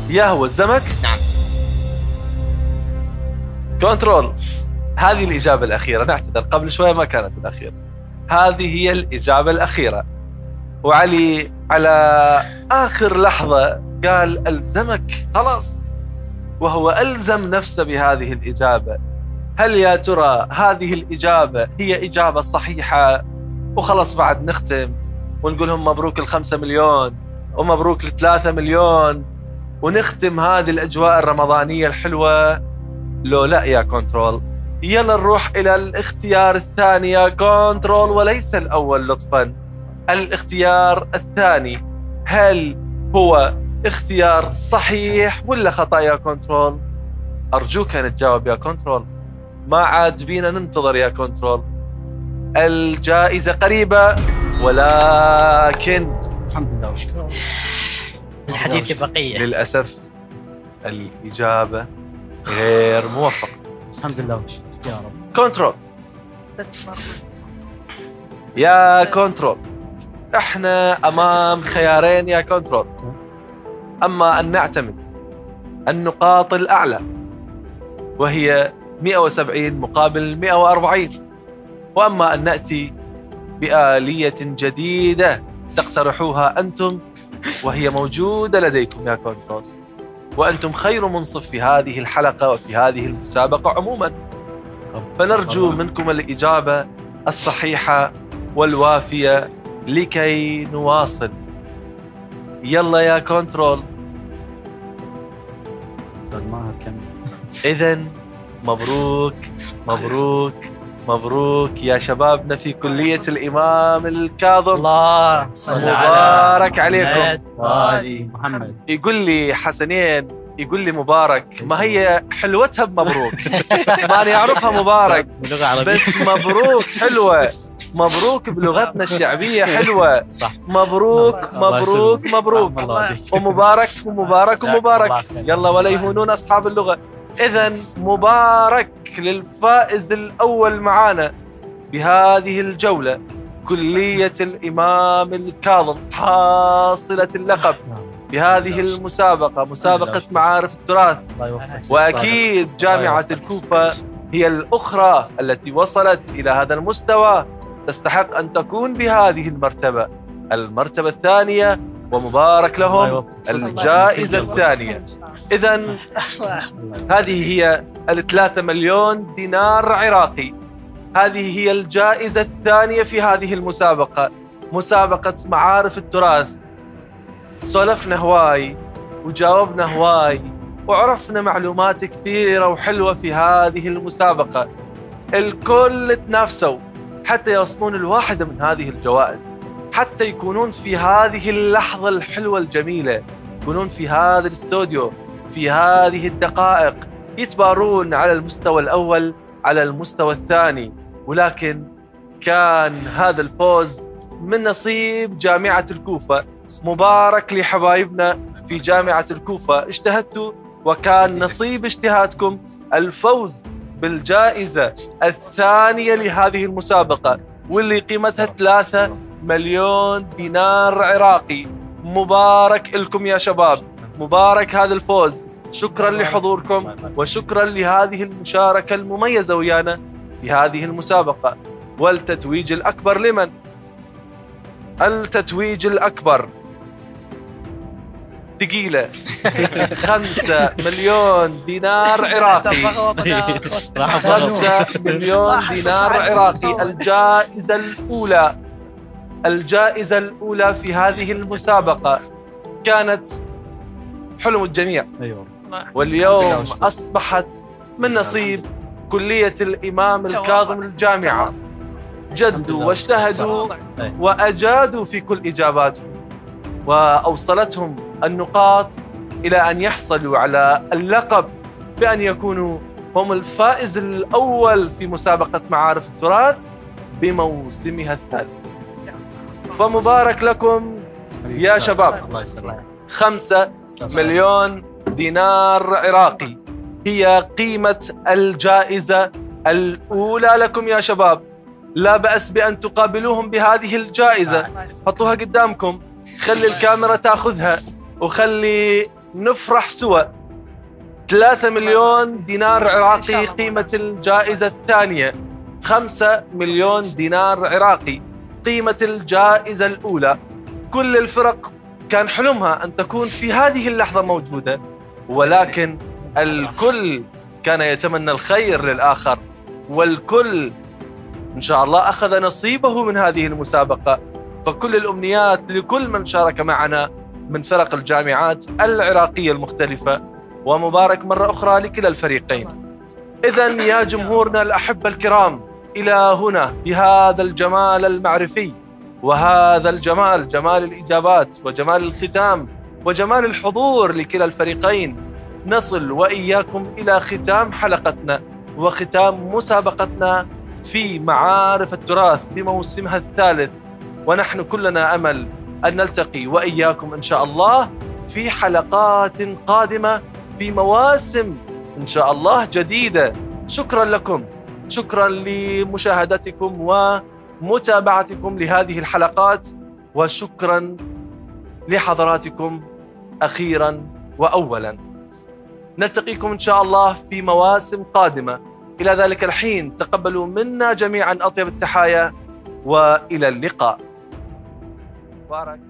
يا هو الزمك؟ نعم. كنترول هذه الإجابة الأخيرة. نعتذر قبل شوية ما كانت الأخيرة. هذه هي الإجابة الأخيرة. وعلي على آخر لحظة قال ألزمك خلاص وهو ألزم نفسه بهذه الإجابة. هل يا ترى هذه الإجابة هي إجابة صحيحة؟ وخلاص بعد نختم ونقولهم مبروك 5 مليون ومبروك 3 مليون ونختم هذه الأجواء الرمضانية الحلوة. لو لا يا كنترول يلا نروح إلى الاختيار الثاني يا كنترول وليس الأول لطفاً. الاختيار الثاني هل هو اختيار صحيح ولا خطأ يا كنترول؟ أرجوك أن تجاوب يا كنترول ما عاد بينا ننتظر يا كنترول. الجائزة قريبة ولكن الحمد لله وشكرا الحديث بقية. للأسف الإجابة غير موفقة. الحمد لله وشكرا يا رب. كنترول يا كنترول احنا امام خيارين يا كنترول. اما ان نعتمد النقاط الاعلى وهي 170 مقابل 140 واما ان ناتي بآلية جديدة تقترحوها انتم وهي موجودة لديكم يا كنترول وانتم خير منصف في هذه الحلقة وفي هذه المسابقة عموما، فنرجو منكم الإجابة الصحيحة والوافية لكي نواصل. يلا يا كنترول ما إذن مبروك مبروك مبروك يا شبابنا في كلية الإمام الكاظم. الله مبارك عليكم. يقول لي حسنين يقول لي مبارك، ما هي حلوتها بمبروك. ما أنا أعرفها مبارك بلغة عربية، بس مبروك حلوة، مبروك بلغتنا الشعبية حلوة، مبروك مبروك مبروك ومبارك ومبارك ومبارك، يلا ولا يهونون أصحاب اللغة. إذن مبارك للفائز الأول معانا بهذه الجولة، كلية الإمام الكاظم حاصلة اللقب بهذه المسابقة، مسابقة معارف التراث. وأكيد جامعة الكوفة هي الأخرى التي وصلت إلى هذا المستوى، تستحق أن تكون بهذه المرتبة، المرتبة الثانية، ومبارك لهم الجائزة الثانية. إذن هذه هي ال3 مليون دينار عراقي، هذه هي الجائزة الثانية في هذه المسابقة، مسابقة معارف التراث. سولفنا هواي وجاوبنا هواي وعرفنا معلومات كثيرة وحلوة في هذه المسابقة، الكل تنافسوا حتى يوصلون الواحدة من هذه الجوائز، حتى يكونون في هذه اللحظة الحلوة الجميلة، يكونون في هذا الاستوديو في هذه الدقائق، يتبارون على المستوى الأول على المستوى الثاني. ولكن كان هذا الفوز من نصيب جامعة الكوفة، مبارك لحبايبنا في جامعة الكوفة، اجتهدتوا وكان نصيب اجتهادكم الفوز بالجائزة الثانية لهذه المسابقة، واللي قيمتها 3 مليون دينار عراقي. مبارك لكم يا شباب، مبارك هذا الفوز، شكرا لحضوركم وشكرا لهذه المشاركة المميزة ويانا في هذه المسابقة. والتتويج الأكبر لمن؟ التتويج الأكبر ثقيلة، 5 مليون دينار عراقي، 5 مليون دينار عراقي، الجائزة الأولى، الجائزة الأولى في هذه المسابقة. كانت حلم الجميع واليوم أصبحت من نصيب كلية الإمام الكاظم الجامعة. جدوا واجتهدوا وأجادوا في كل إجاباتهم، وأوصلتهم النقاط إلى أن يحصلوا على اللقب بأن يكونوا هم الفائز الأول في مسابقة معارف التراث بموسمها الثالث. فمبارك لكم يا شباب، 5 مليون دينار عراقي هي قيمة الجائزة الأولى لكم يا شباب. لا بأس بأن تقابلوهم بهذه الجائزة، حطوها قدامكم، خلي الكاميرا تأخذها وخلي نفرح سوا. 3 مليون دينار عراقي قيمة الجائزة الثانية، 5 مليون دينار عراقي قيمة الجائزة الأولى. كل الفرق كان حلمها أن تكون في هذه اللحظة موجودة، ولكن الكل كان يتمنى الخير للآخر، والكل إن شاء الله أخذ نصيبه من هذه المسابقة. فكل الأمنيات لكل من شارك معنا من فرق الجامعات العراقية المختلفة، ومبارك مرة أخرى لكلا الفريقين. إذن يا جمهورنا الأحبة الكرام، إلى هنا بهذا الجمال المعرفي وهذا الجمال، جمال الإجابات وجمال الختام وجمال الحضور لكلا الفريقين، نصل وإياكم إلى ختام حلقتنا وختام مسابقتنا في معارف التراث بموسمها الثالث. ونحن كلنا أمل أن نلتقي وإياكم إن شاء الله في حلقات قادمة في مواسم إن شاء الله جديدة. شكرا لكم، شكرا لمشاهدتكم ومتابعتكم لهذه الحلقات، وشكرا لحضراتكم. أخيرا وأولا نلتقيكم إن شاء الله في مواسم قادمة. إلى ذلك الحين تقبلوا منا جميعا أطيب التحايا، وإلى اللقاء. مبارك.